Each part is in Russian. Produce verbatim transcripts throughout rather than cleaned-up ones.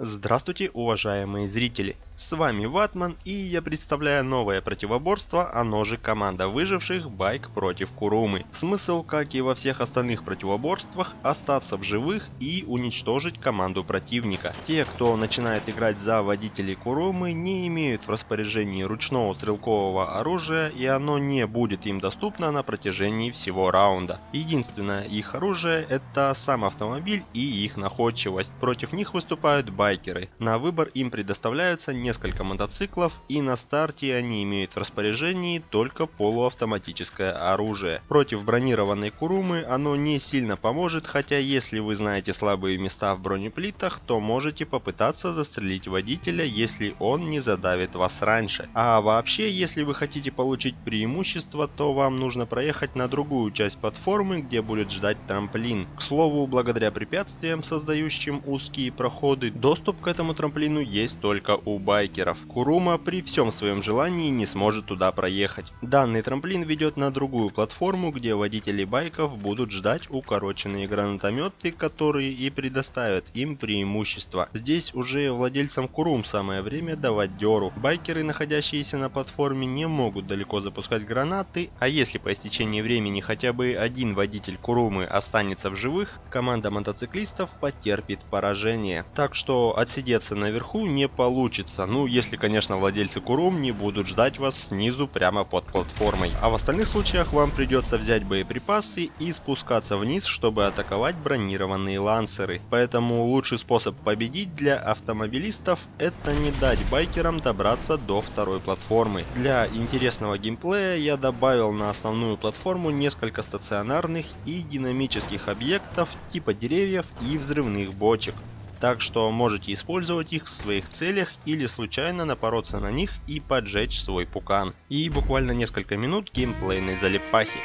Здравствуйте, уважаемые зрители! С вами Vatman, и я представляю новое противоборство, оно же команда выживших Байк против Курумы. Смысл, как и во всех остальных противоборствах, остаться в живых и уничтожить команду противника. Те, кто начинает играть за водителей Курумы, не имеют в распоряжении ручного стрелкового оружия, и оно не будет им доступно на протяжении всего раунда. Единственное их оружие — это сам автомобиль и их находчивость. Против них выступают байки. Байкеры. На выбор им предоставляются несколько мотоциклов, и на старте они имеют в распоряжении только полуавтоматическое оружие. Против бронированной Курумы оно не сильно поможет, хотя если вы знаете слабые места в бронеплитах, то можете попытаться застрелить водителя, если он не задавит вас раньше. А вообще, если вы хотите получить преимущество, то вам нужно проехать на другую часть платформы, где будет ждать трамплин. К слову, благодаря препятствиям, создающим узкие проходы, доступ Доступ к этому трамплину есть только у байкеров. Курума при всем своем желании не сможет туда проехать. Данный трамплин ведет на другую платформу, где водители байков будут ждать укороченные гранатометы, которые и предоставят им преимущество. Здесь уже владельцам Курум самое время давать дёру. Байкеры, находящиеся на платформе, не могут далеко запускать гранаты, а если по истечении времени хотя бы один водитель Курумы останется в живых, команда мотоциклистов потерпит поражение. Так что отсидеться наверху не получится, ну если, конечно, владельцы Курум не будут ждать вас снизу прямо под платформой. А в остальных случаях вам придется взять боеприпасы и спускаться вниз, чтобы атаковать бронированные лансеры. Поэтому лучший способ победить для автомобилистов — это не дать байкерам добраться до второй платформы. Для интересного геймплея я добавил на основную платформу несколько стационарных и динамических объектов типа деревьев и взрывных бочек. Так что можете использовать их в своих целях или случайно напороться на них и поджечь свой пукан. И буквально несколько минут геймплейной залипахи.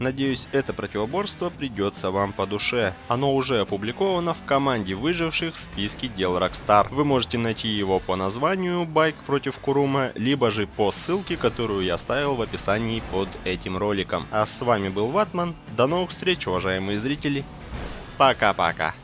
Надеюсь, это противоборство придется вам по душе. Оно уже опубликовано в команде выживших в списке дел Rockstar. Вы можете найти его по названию «Байк против Курума», либо же по ссылке, которую я оставил в описании под этим роликом. А с вами был Vatman. До новых встреч, уважаемые зрители. Пока-пока.